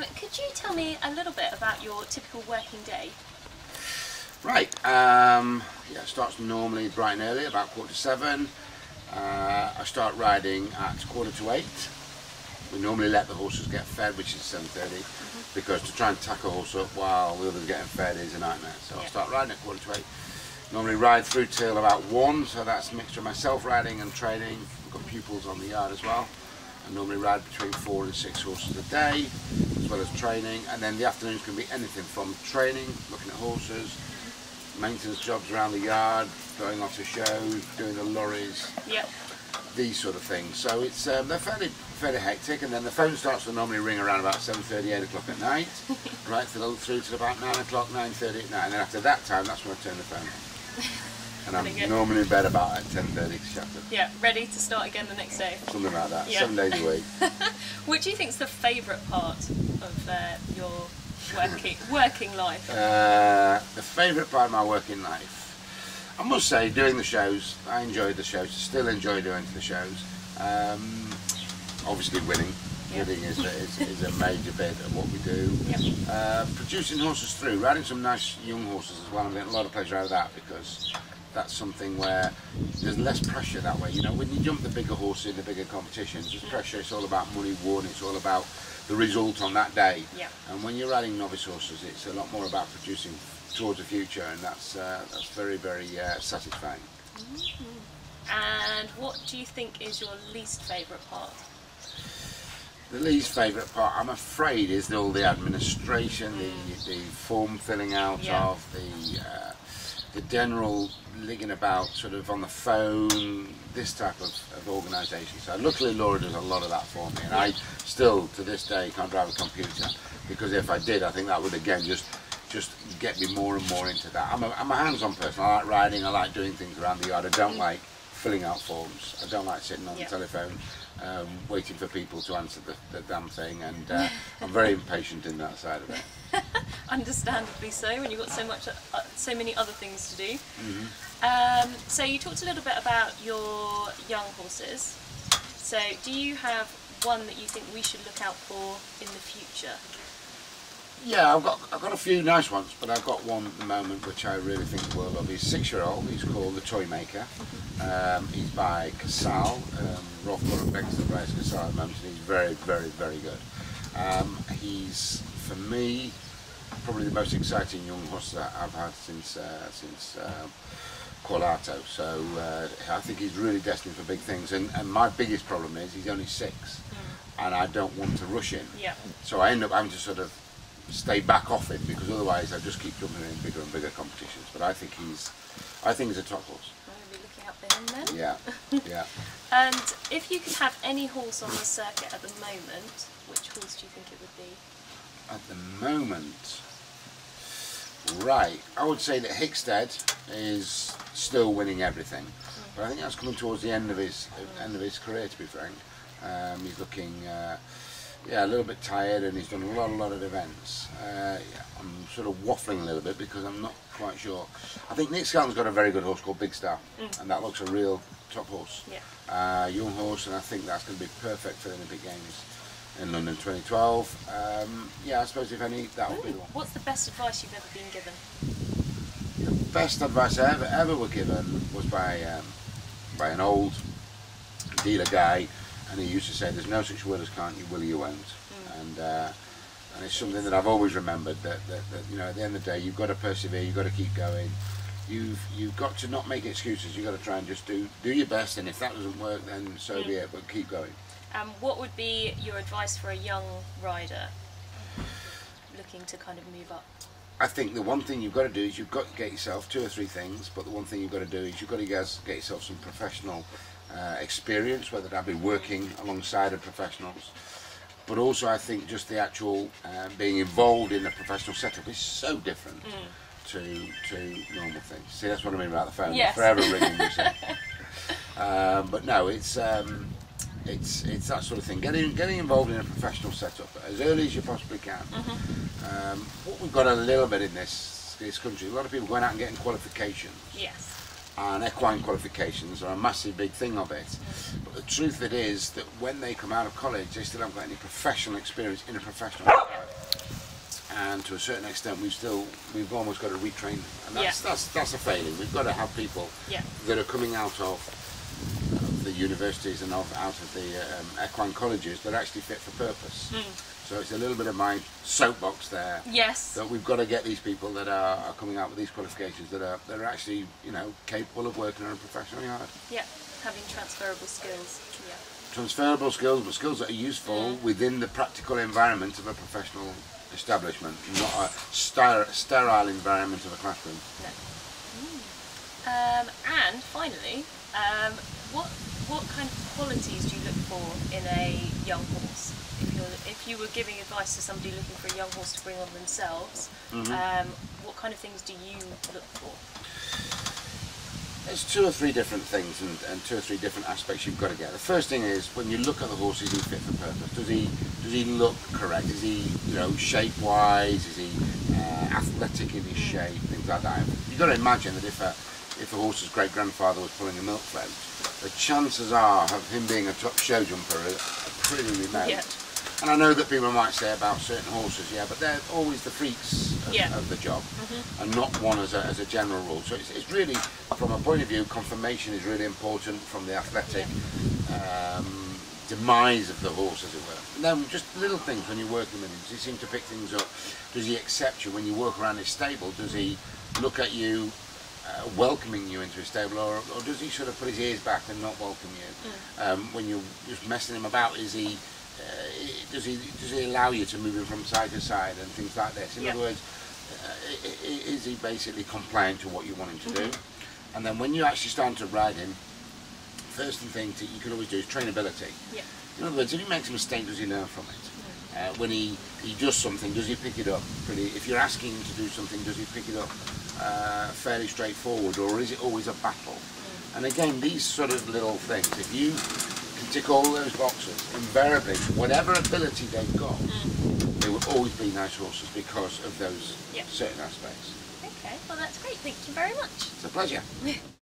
Could you tell me a little bit about your typical working day? Right, yeah, it starts normally bright and early, about 6:45. I start riding at 7:45. We normally let the horses get fed, which is 7:30, because to try and tack a horse up while the others are getting fed is a nightmare. So I start riding at 7:45. Normally ride through till about 1, so that's a mixture of myself riding and training. We've got pupils on the yard as well. I normally ride between 4 and 6 horses a day, as well as training. And then the afternoons can be anything from training, looking at horses, maintenance jobs around the yard, going off to shows, doing the lorries, these sort of things. So it's they're fairly hectic, and then the phone starts to normally ring around about 7:30, 8 o'clock at night, right through to about 9 o'clock, 9:30 at night, and then after that time, that's when I turn the phone off. And I'm normally in bed about at 10:30 to shut up. Yeah, ready to start again the next day. Something like that, 7 days a week. What do you think's the favourite part of your working life? The favourite part of my working life, I must say, doing the shows. I enjoyed the shows, still enjoy doing the shows. Obviously winning. Winning is a major bit of what we do. Producing horses through, riding some nice young horses as well. I'm getting a lot of pleasure out of that, because that's something where there's less pressure that way. You know, when you jump the bigger horse in the bigger competitions, there's pressure. It's all about money won, it's all about the result on that day. And when you're riding novice horses, it's a lot more about producing towards the future, and that's very, very satisfying. And what do you think is your least favourite part? The least favourite part, I'm afraid, is all the administration, the form filling out of the general ligging about sort of on the phone, this type of organisation. So luckily Laura does a lot of that for me, and I still to this day can't drive a computer, because if I did, I think that would again just get me more and more into that. I'm a hands-on person. I like riding, I like doing things around the yard. I don't like filling out forms, I don't like sitting on the telephone waiting for people to answer the damn thing, and I'm very impatient in that side of it. Understandably so, when you've got so many other things to do. So you talked a little bit about your young horses. So do you have one that you think we should look out for in the future? Yeah, I've got a few nice ones, but I've got one at the moment which I really think the world of. He's 6-year-old, he's called the Toymaker. He's by Casale. Rolf Borremans rides Casale at the moment, and he's very, very, very good. He's, for me, probably the most exciting young horse that I've had since Colato. So I think he's really destined for big things, and my biggest problem is he's only 6, and I don't want to rush him. So I end up having to sort of stay back off him, because otherwise I just keep jumping in bigger and bigger competitions. But I think he's a top horse. I'll be looking out for him then. Yeah. And if you could have any horse on the circuit at the moment, which horse do you think it would be? At the moment, right, I would say that Hickstead is still winning everything, but I think that's coming towards the end of his career. To be frank, he's looking. Yeah, a little bit tired, and he's done a lot of events. I'm sort of waffling a little bit because I'm not quite sure. I think Nick Skelton's got a very good horse called Big Star, and that looks a real top horse. Young horse, and I think that's going to be perfect for the Olympic Games in London 2012. Yeah, I suppose if any, that would be the one. What's the best advice you've ever been given? The best advice I ever were given was by an old dealer guy. And he used to say, there's no such word as can't you, will you, won't. And it's something that I've always remembered, that you know, at the end of the day, you've got to persevere, you've got to keep going. You've got to not make excuses, you've got to try and just do your best, and if that doesn't work, then so be it, but keep going. What would be your advice for a young rider looking to kind of move up? I think the one thing you've got to do is you've got to get yourself 2 or 3 things, but the one thing you've got to do is you've got to get yourself some professional experience, whether that be working alongside of professionals, but also I think just the actual being involved in the professional setup is so different to normal things. See, that's what I mean about the phone. Yes. Forever ringing, you see. But no, it's that sort of thing. Getting involved in a professional setup as early as you possibly can. What we've got a little bit in this country, a lot of people going out and getting qualifications. and equine qualifications are a massive big thing of it. But the truth of it is that when they come out of college, they still haven't got any professional experience in a professional environment. And to a certain extent, we've almost got to retrain them, and that's a failing. We've got to have people that are coming out of the universities and out of the equine colleges that are actually fit for purpose. Mm. So it's a little bit of my soapbox there. Yes. That we've got to get these people that are coming out with these qualifications that are actually, you know, capable of working on a professional yard. Yeah, having transferable skills. Yeah. Transferable skills, but skills that are useful within the practical environment of a professional establishment, not a sterile environment of a classroom. No. Mm. And finally, what kind of qualities do you look for in a young horse? If you were giving advice to somebody looking for a young horse to bring on themselves, what kind of things do you look for? There's two or three different things and two or three different aspects you've got to get. The first thing is, when you look at the horse, is he fit for purpose? Does he look correct? Is he, you know, shape wise? Is he athletic in his shape? Things like that. You've got to imagine that if a horse's great grandfather was pulling a milk fence, the chances are of him being a top show jumper are pretty remote. Yeah. And I know that people might say about certain horses, yeah, but they're always the freaks of the job, and not one as a general rule. So it's really, from a point of view, confirmation is really important from the athletic demise of the horse, as it were. And then just little things when you're working with him. Does he seem to pick things up? Does he accept you when you walk around his stable? Does he look at you, welcoming you into his stable, or does he sort of put his ears back and not welcome you? Mm. When you're just messing him about, is he... Does he allow you to move him from side to side and things like this? In other words, is he basically compliant to what you want him to do? And then when you actually start to ride him, first thing that you can always do is trainability. Yeah. In other words, if he makes a mistake, does he learn from it? Yeah. When he does something, does he pick it up? If you're asking him to do something, does he pick it up fairly straightforward, or is it always a battle? Yeah. And again, these sort of little things, if you tick all those boxes, invariably, whatever ability they've got, they will always be nice horses because of those certain aspects. Okay, well that's great, thank you very much. It's a pleasure.